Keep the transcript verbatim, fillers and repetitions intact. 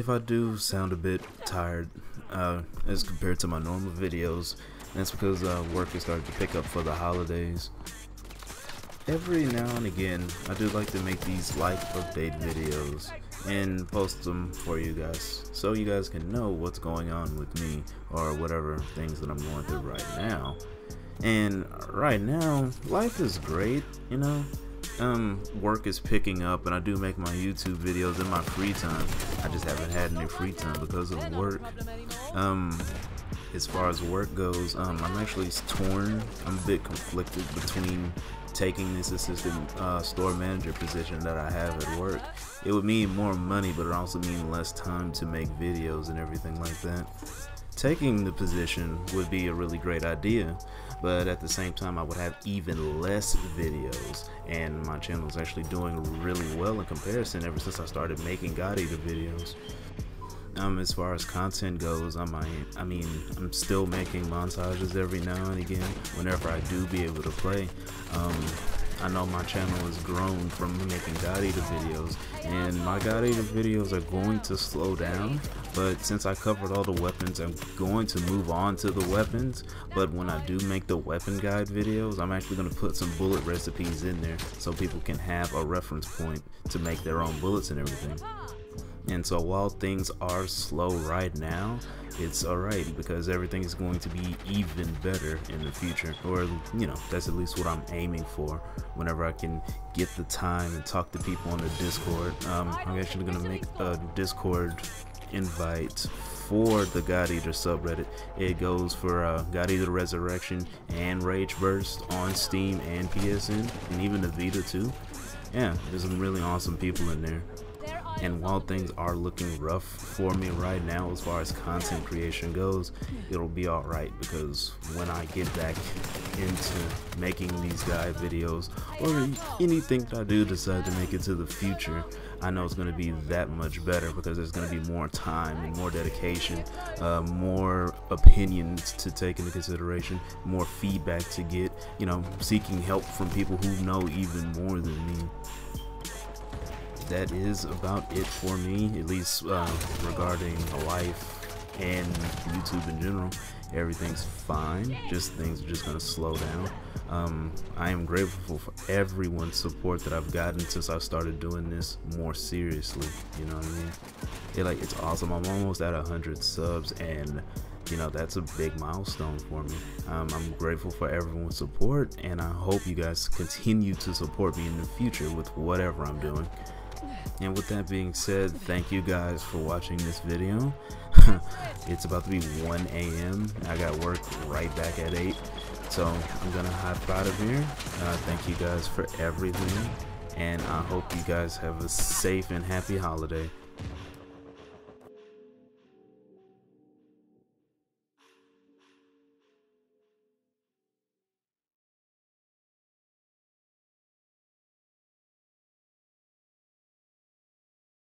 If I do sound a bit tired uh, as compared to my normal videos, that's because uh, work is starting to pick up for the holidays. Every now and again, I do like to make these life update videos and post them for you guys, so you guys can know what's going on with me or whatever things that I'm going through right now. And right now, life is great, you know. Um, work is picking up, and I do make my YouTube videos in my free time. I just haven't had any free time because of work. Um, as far as work goes, um, I'm actually torn. I'm a bit conflicted between taking this assistant uh, store manager position that I have at work. It would mean more money, but it also means less time to make videos and everything like that. Taking the position would be a really great idea, but at the same time I would have even less videos, and my channel is actually doing really well in comparison ever since I started making God Eater videos. Um, as far as content goes, I might, I mean, I'm still making montages every now and again whenever I do be able to play. Um, I know my channel has grown from making God Eater videos, and my God Eater videos are going to slow down, but since I covered all the weapons, I'm going to move on to the weapons. But when I do make the weapon guide videos, I'm actually going to put some bullet recipes in there so people can have a reference point to make their own bullets and everything. And so while things are slow right now, it's alright because everything is going to be even better in the future, or you know, that's at least what I'm aiming for. Whenever I can get the time and talk to people on the Discord, um, I'm actually going to make a Discord invite for the God Eater subreddit. It goes for uh, God Eater Resurrection and Rage Burst on Steam and P S N, and even the Vita too. Yeah, there's some really awesome people in there. And while things are looking rough for me right now as far as content creation goes, it'll be alright because when I get back into making these guide videos or anything that I do decide to make it to the future, I know it's going to be that much better because there's going to be more time and more dedication, uh, more opinions to take into consideration, more feedback to get, you know, seeking help from people who know even more than me. That is about it for me, at least uh, regarding life and YouTube in general. Everything's fine, just things are just gonna slow down. Um, I am grateful for everyone's support that I've gotten since I started doing this more seriously. You know what I mean? It, like, it's awesome. I'm almost at one hundred subs, and you know, that's a big milestone for me. Um, I'm grateful for everyone's support, and I hope you guys continue to support me in the future with whatever I'm doing. And with that being said, thank you guys for watching this video. It's about to be one A M I got work right back at eight, so I'm gonna hop out of here. Uh, thank you guys for everything, and I hope you guys have a safe and happy holiday.